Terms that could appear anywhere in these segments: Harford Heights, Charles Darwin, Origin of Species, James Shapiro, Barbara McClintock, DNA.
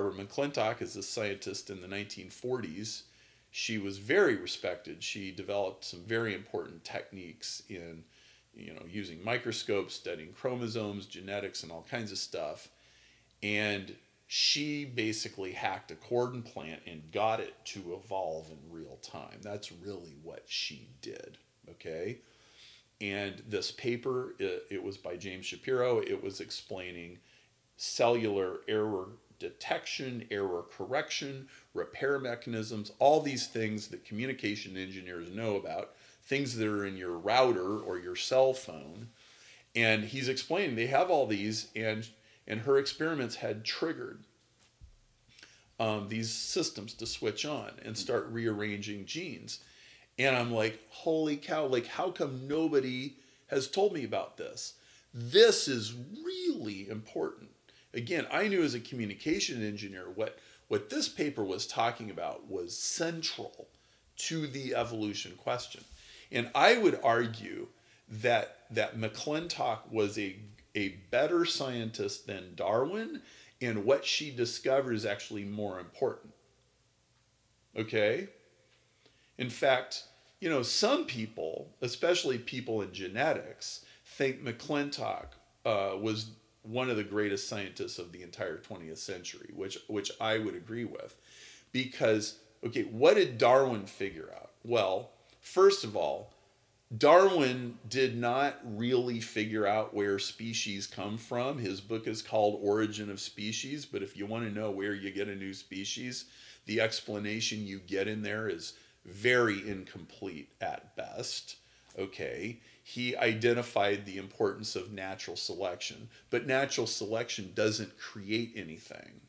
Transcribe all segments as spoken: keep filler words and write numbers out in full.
Barbara McClintock is a scientist in the nineteen forties. She was very respected. She developed some very important techniques in, you know, using microscopes, studying chromosomes, genetics, and all kinds of stuff. And she basically hacked a cordon plant and got it to evolve in real time. That's really what she did, okay? And this paper, it, it was by James Shapiro. It was explaining cellular error detection, error correction, repair mechanisms, all these things that communication engineers know about, things that are in your router or your cell phone. And he's explaining they have all these, and, and her experiments had triggered um, these systems to switch on and start rearranging genes. And I'm like, holy cow, like how come nobody has told me about this? This is really important. Again, I knew as a communication engineer what, what this paper was talking about was central to the evolution question. And I would argue that, that McClintock was a, a better scientist than Darwin, and what she discovered is actually more important. Okay? In fact, you know, some people, especially people in genetics, think McClintock uh, was one of the greatest scientists of the entire twentieth century, which, which I would agree with. Because, okay, what did Darwin figure out? Well, first of all, Darwin did not really figure out where species come from. His book is called Origin of Species, but if you want to know where you get a new species, the explanation you get in there is very incomplete at best. Okay, he identified the importance of natural selection, but natural selection doesn't create anything.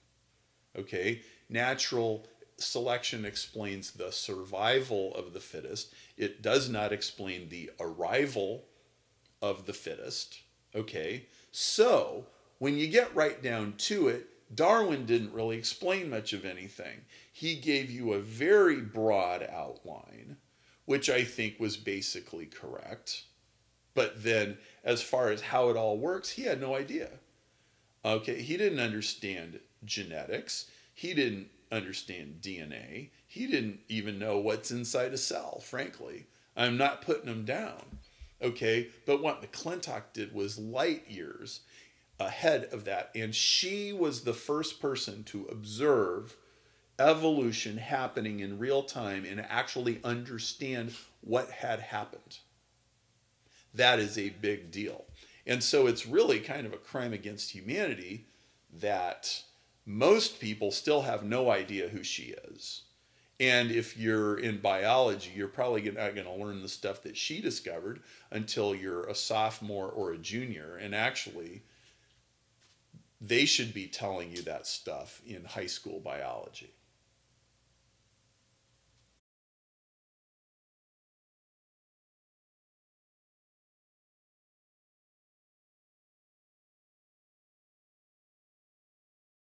Okay, natural selection explains the survival of the fittest. It does not explain the arrival of the fittest. Okay, so when you get right down to it, Darwin didn't really explain much of anything. He gave you a very broad outline, which I think was basically correct. But then as far as how it all works, he had no idea. Okay, he didn't understand genetics. He didn't understand D N A. He didn't even know what's inside a cell, frankly. I'm not putting him down. Okay, but what McClintock did was light years ahead of that. And she was the first person to observe evolution happening in real time and actually understand what had happened. That is a big deal. And so it's really kind of a crime against humanity that most people still have no idea who she is. And if you're in biology, you're probably not going to learn the stuff that she discovered until you're a sophomore or a junior. And actually, they should be telling you that stuff in high school biology.